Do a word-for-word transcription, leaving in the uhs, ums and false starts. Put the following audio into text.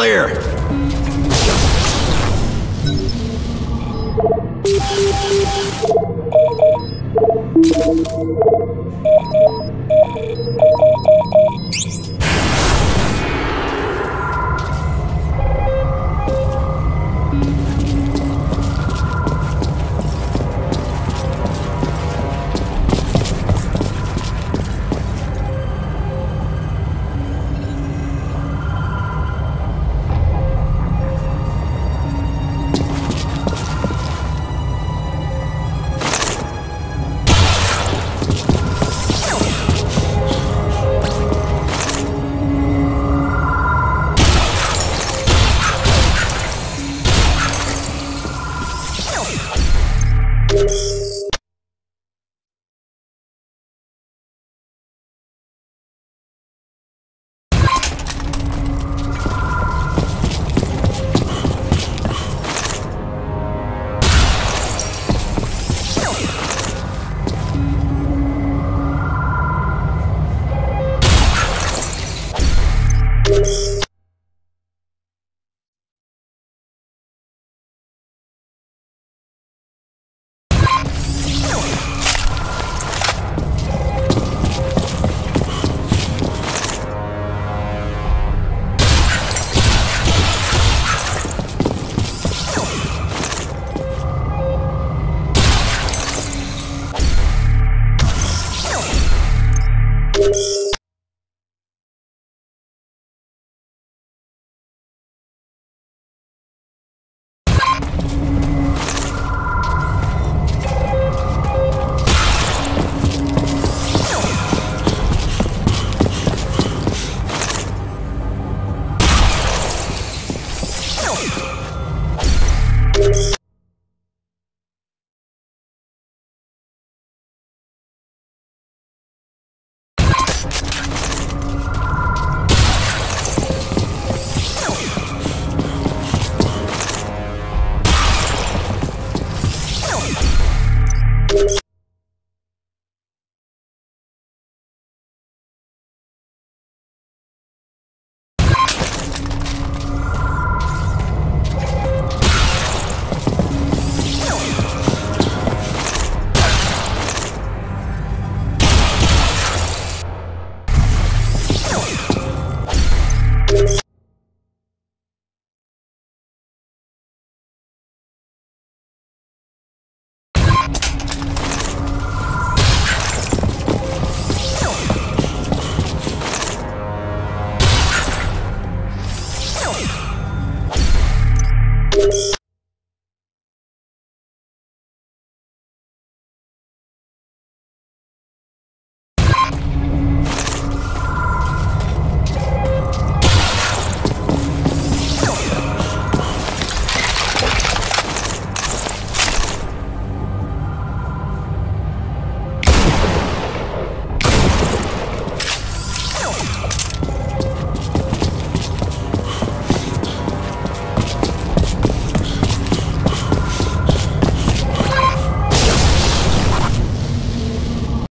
clear. You